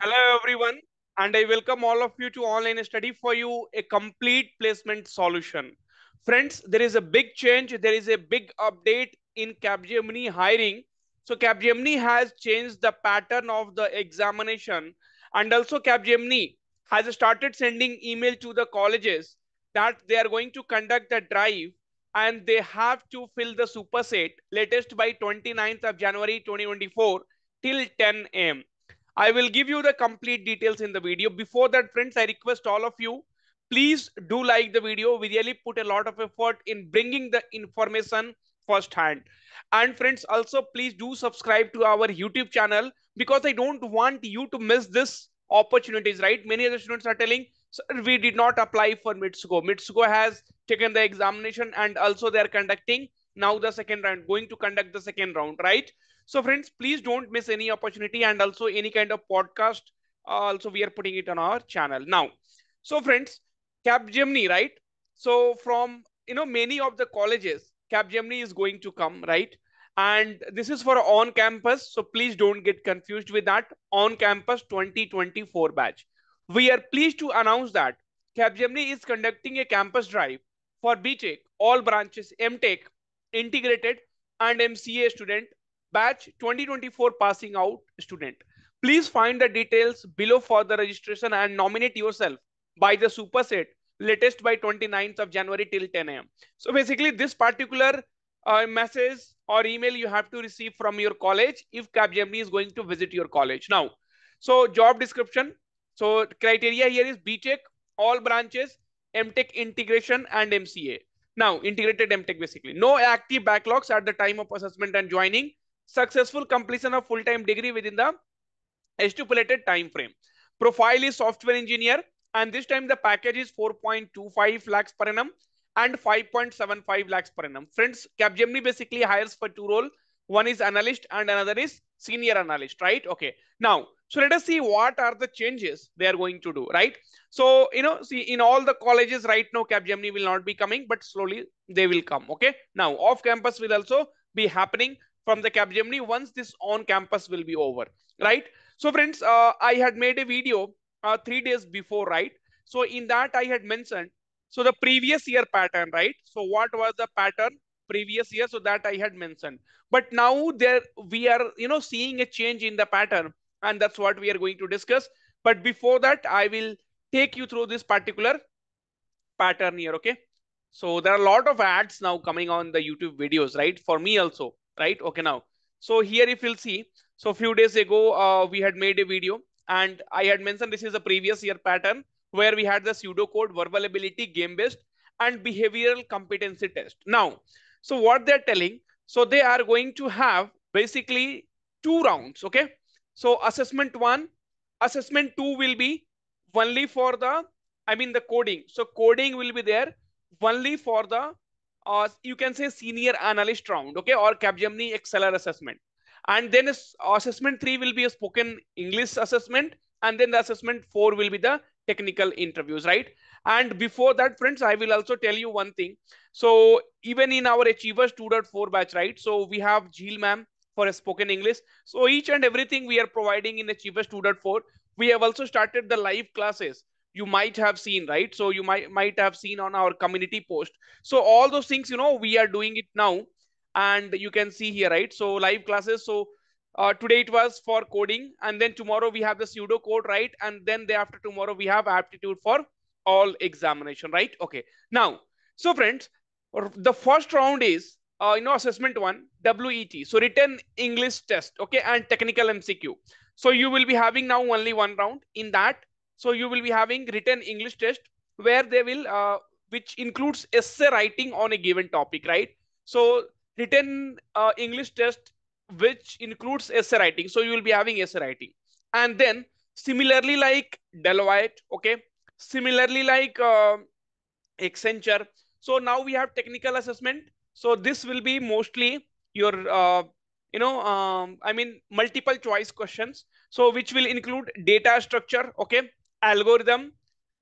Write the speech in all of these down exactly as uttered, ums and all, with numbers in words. Hello everyone, and I welcome all of you to Online Study for You, a complete placement solution. Friends, there is a big change. There is a big update in Capgemini hiring. So Capgemini has changed the pattern of the examination, and also Capgemini has started sending email to the colleges that they are going to conduct the drive and they have to fill the superset latest by twenty-ninth of January twenty twenty-four till ten A M I will give you the complete details in the video. Before that, friends, I request all of you, please do like the video. We really put a lot of effort in bringing the information firsthand. And friends, also please do subscribe to our YouTube channel, because I don't want you to miss this opportunities, right? Many other students are telling, sir, we did not apply for Mitsuko. Mitsuko has taken the examination and also they are conducting now the second round, going to conduct the second round, right? So friends, please don't miss any opportunity, and also any kind of podcast. Uh, also, we are putting it on our channel now. So friends, Capgemini, right? So from, you know, many of the colleges, Capgemini is going to come, right? And this is for on campus. So please don't get confused with that on campus twenty twenty-four batch. We are pleased to announce that Capgemini is conducting a campus drive for B-Tech, all branches, M-Tech, integrated and M C A student. Batch twenty twenty-four passing out student. Please find the details below for the registration and nominate yourself by the superset latest by twenty-ninth of January till ten A M So basically this particular uh, message or email you have to receive from your college if Capgemini is going to visit your college now. So job description. So criteria here is B-Tech, all branches, M-Tech integration and M C A. Now integrated M-Tech basically. No active backlogs at the time of assessment and joining. Successful completion of full-time degree within the stipulated time frame. Profile is software engineer, and this time the package is four point two five lakhs per annum and five point seven five lakhs per annum. Friends, Capgemini basically hires for two roles. One is analyst and another is senior analyst, right? Okay. Now, so let us see what are the changes they are going to do, right? So, you know, see in all the colleges right now, Capgemini will not be coming, but slowly they will come. Okay. Now, off-campus will also be happening from the Capgemini once this on campus will be over, right? So friends, uh, I had made a video uh, three days before, right? So in that I had mentioned, so the previous year pattern, right? So what was the pattern previous year? So that I had mentioned, but now there we are, you know, seeing a change in the pattern, and that's what we are going to discuss. But before that, I will take you through this particular pattern here. Okay. So there are a lot of ads now coming on the YouTube videos, right? For me also. Right. Okay. Now, so here if you'll see, so a few days ago, uh, we had made a video and I had mentioned this is a previous year pattern where we had the pseudocode, verbal ability, game based and behavioral competency test. Now, so what they're telling, so they are going to have basically two rounds. Okay. So assessment one, assessment two will be only for the, I mean the coding. So coding will be there only for the Uh, you can say senior analyst round, okay, or Capgemini Exceller assessment. And then assessment three will be a spoken English assessment. And then the assessment four will be the technical interviews, right? And before that, friends, I will also tell you one thing. So even in our Achievers two point four batch, right? So we have Jheel ma'am for a spoken English. So each and everything we are providing in Achievers two point four. We have also started the live classes. You might have seen, right? So you might might have seen on our community post. So all those things, you know, we are doing it now, and you can see here, right? So live classes. So uh, today it was for coding, and then tomorrow we have the pseudo code, right? And then day after tomorrow we have aptitude for all examination, right? Okay. Now, so friends, the first round is uh, you know assessment one, W E T, so written English test, okay, and technical M C Q. So you will be having now only one round in that. So you will be having written English test where they will, uh, which includes essay writing on a given topic, right? So written uh, English test, which includes essay writing. So you will be having essay writing. And then similarly like Deloitte, okay? Similarly like uh, Accenture. So now we have technical assessment. So this will be mostly your, uh, you know, um, I mean, multiple choice questions. So which will include data structure, okay? Algorithm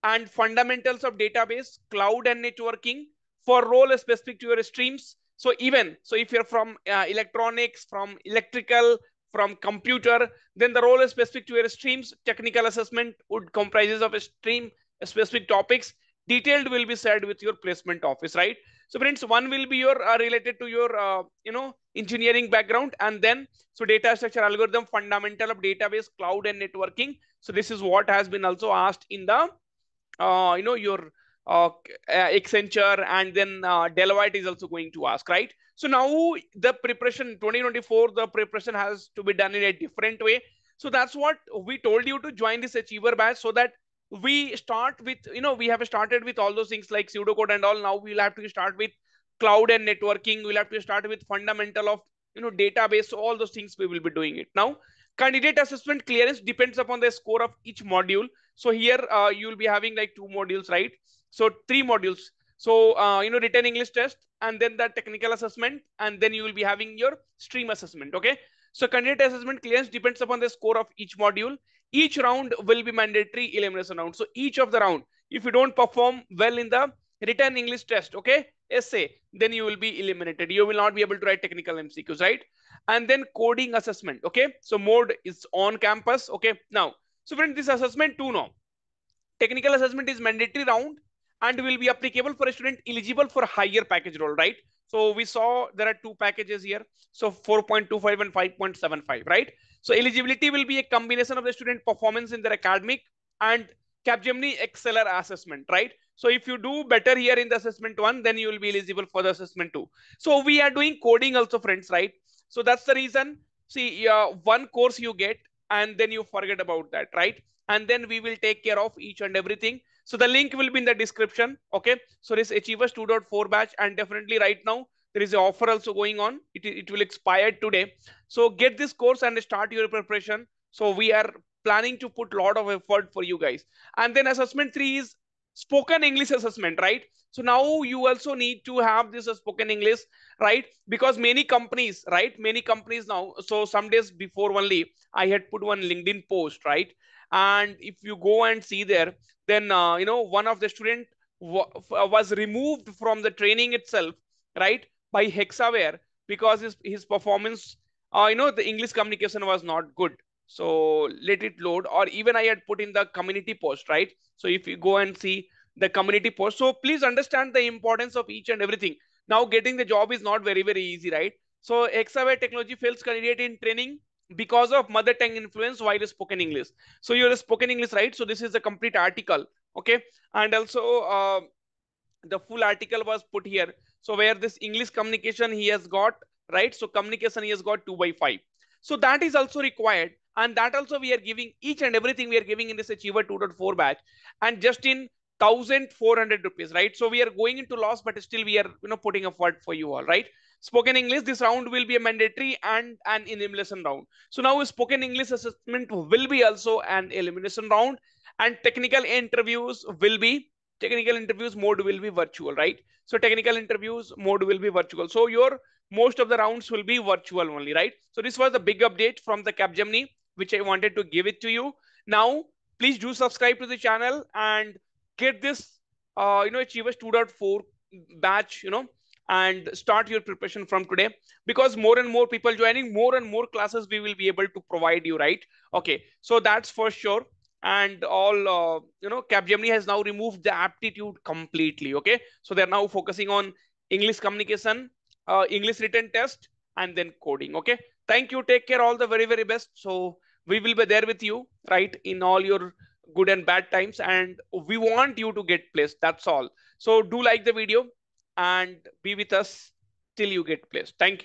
and fundamentals of database, cloud and networking for role specific to your streams. So even so if you're from uh, electronics, from electrical, from computer, then the role is specific to your streams. Technical assessment would comprises of a stream specific topics. Detailed will be shared with your placement office, right? So friends, one will be your uh, related to your, uh, you know, engineering background, and then so data structure algorithm, fundamental of database, cloud and networking. So this is what has been also asked in the, uh, you know, your uh, Accenture, and then uh, Deloitte is also going to ask, right? So now the preparation twenty twenty-four, the preparation has to be done in a different way. So that's what we told you to join this Achiever Batch, so that we start with, you know, we have started with all those things like pseudocode and all. Now we'll have to start with cloud and networking. We'll have to start with fundamental of, you know, database. So all those things we will be doing it. Now, candidate assessment clearance depends upon the score of each module. So here uh, you'll be having like two modules, right? So three modules. So, uh, you know, written English test, and then the technical assessment, and then you will be having your stream assessment. Okay. So candidate assessment clearance depends upon the score of each module. Each round will be mandatory elimination round. So each of the round, if you don't perform well in the written English test, okay, essay, then you will be eliminated. You will not be able to write technical M C Qs, right? And then coding assessment, okay? So mode is on campus, okay? Now, so friend, this assessment two now. Technical assessment is mandatory round and will be applicable for a student eligible for higher package role, right? So we saw there are two packages here. So four point two five and five point seven five, right? So eligibility will be a combination of the student performance in their academic and Capgemini Exceller assessment, right? So if you do better here in the assessment one, then you will be eligible for the assessment two. So we are doing coding also, friends, right? So that's the reason. See, uh, one course you get and then you forget about that, right? And then we will take care of each and everything. So the link will be in the description. Okay. So this Achievers two point four batch, and definitely right now, there is an offer also going on. It, it will expire today. So get this course and start your preparation. So we are planning to put a lot of effort for you guys. And then assessment three is spoken English assessment, right? So now you also need to have this spoken English, right? Because many companies, right? Many companies now. So some days before only, I had put one LinkedIn post, right? And if you go and see there, then, uh, you know, one of the student was removed from the training itself, right? By Hexaware, because his, his performance, uh, you know, the English communication was not good. So let it load, or even I had put in the community post, right? So if you go and see the community post, so please understand the importance of each and everything. Now getting the job is not very, very easy, right? So Hexaware technology fails candidate in training because of mother tongue influence while spoken English. So you're spoken English, right? So this is a complete article. Okay. And also uh, the full article was put here. So where this English communication he has got, right? So communication he has got two by five. So that is also required. And that also we are giving each and everything we are giving in this Achiever two point four batch, and just in one thousand four hundred rupees, right? So we are going into loss, but still we are, you know, putting a word for you all, right? Spoken English, this round will be a mandatory and an elimination round. So now spoken English assessment will be also an elimination round, and technical interviews will be, technical interviews mode will be virtual, right? So technical interviews mode will be virtual. So your most of the rounds will be virtual only, right? So this was the big update from the Capgemini, which I wanted to give it to you. Now, please do subscribe to the channel and get this, uh, you know, Achievers two point four batch, you know, and start your preparation from today, because more and more people joining, more and more classes we will be able to provide you, right? Okay, so that's for sure. And all, uh, you know, Capgemini has now removed the aptitude completely, okay? So they're now focusing on English communication, uh, English written test, and then coding, okay? Thank you. Take care. All the very, very best. So we will be there with you, right? In all your good and bad times. And we want you to get placed. That's all. So do like the video and be with us till you get placed. Thank you.